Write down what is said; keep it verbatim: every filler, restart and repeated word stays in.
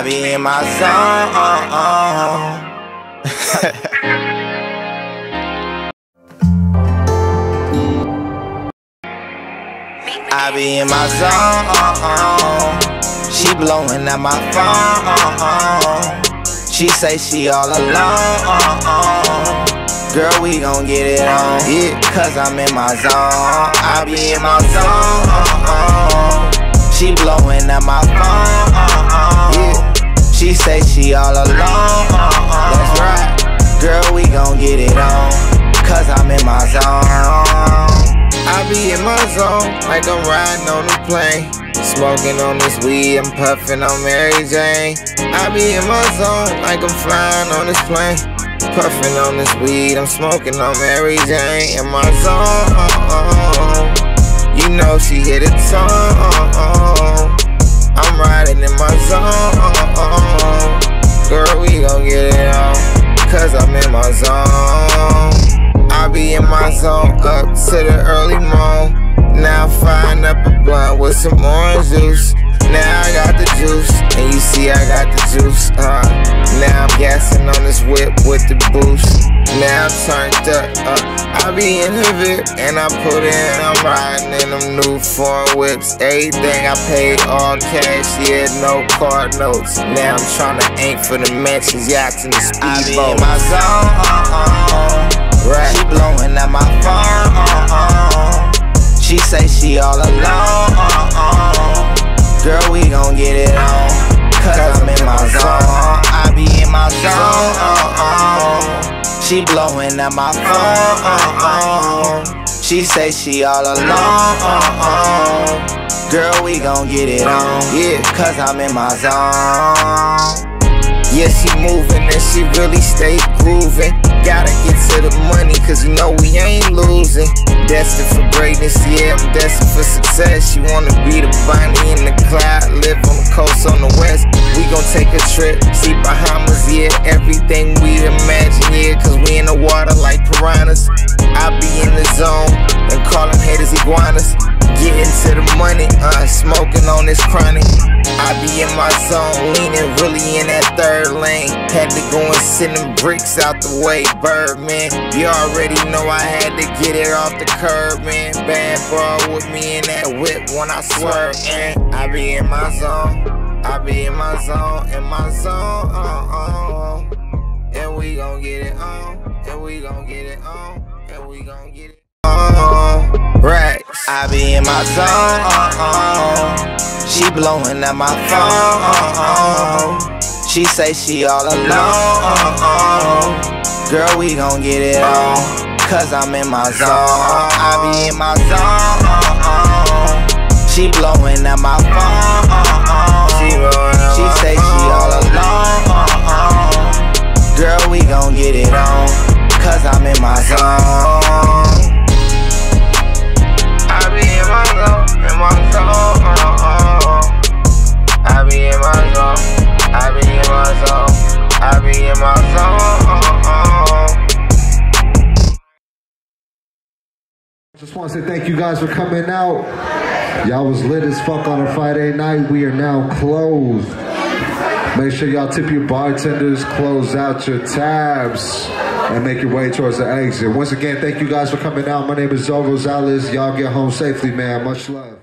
I be in my zone. I be in my zone. She blowing at my phone. She say she all alone. Girl, we gon' get it on, yeah, cause I'm in my zone. I be in my zone. She blowin' at my phone, yeah. She say she all alone, that's right. Girl, we gon' get it on, cause I'm in my zone. I be in my zone, like I'm riding on a plane. Smoking on this weed, I'm puffin' on Mary Jane. I be in my zone, like I'm flying on this plane. Puffin' on this weed, I'm smoking on Mary Jane. In my zone, you know she hit a tone. I'm riding in my zone. Girl, we gon' get it on, cause I'm in my zone. I be in my zone up to the early morn. Now find up a blunt with some orange juice. Now I got the juice, and you see I got the juice, uh now I'm gassing on this whip with the boost. Now I'm turned up, uh I be in the Vip, and I put in, I'm riding in them new foreign whips. Everything I paid all cash, yeah, no card notes. Now I'm trying to aim for the mansions, yachts, and the speedboats. I be in my zone, uh-uh, right. She blowing at my phone, uh-uh. She say she all alone, uh-uh. Girl, we gon' get it on, cause I'm in my zone. I be in my zone. She blowin' at my phone. She say she all alone. Girl, we gon' get it on, yeah, cause I'm in my zone. Yeah, she movin' and she really stay groovin'. Gotta get to the money, cause you know we ain't losin'. Destined for greatness, yeah, I'm destined for success. She wanna be the Bonnie in the Clyde, live on the coast on the west. We gon' take a trip, see Bahamas, yeah, everything we imagine, yeah, cause we in the water like piranhas. I be in the zone, and callin' haters iguanas. Getting to the money, uh, smoking on this chronic. I be in my zone, leaning really in that third lane. Had to go and send them bricks out the way, Birdman. You already know I had to get it off the curb, man. Bad boy with me in that whip when I swerve, man. I be in my zone, I be in my zone, in my zone, uh, uh, and we gon' get it on, and we gon' get it on, and we gon' get it on. Right. I be in my zone, uh-uh. She blowing at my phone, uh-uh. She say she all alone, uh-uh. Girl, we gon' get it on, cause I'm in my zone. I be in my zone, uh-uh. She blowing at my phone, uh-uh. She say she all alone, uh-uh. Girl, we gon' get it on, cause I'm in my zone. Just want to say thank you guys for coming out. Y'all was lit as fuck on a Friday night. We are now closed. Make sure y'all tip your bartenders, close out your tabs, and make your way towards the exit. Once again, thank you guys for coming out. My name is Zoe Gonzalez. Y'all get home safely, man. Much love.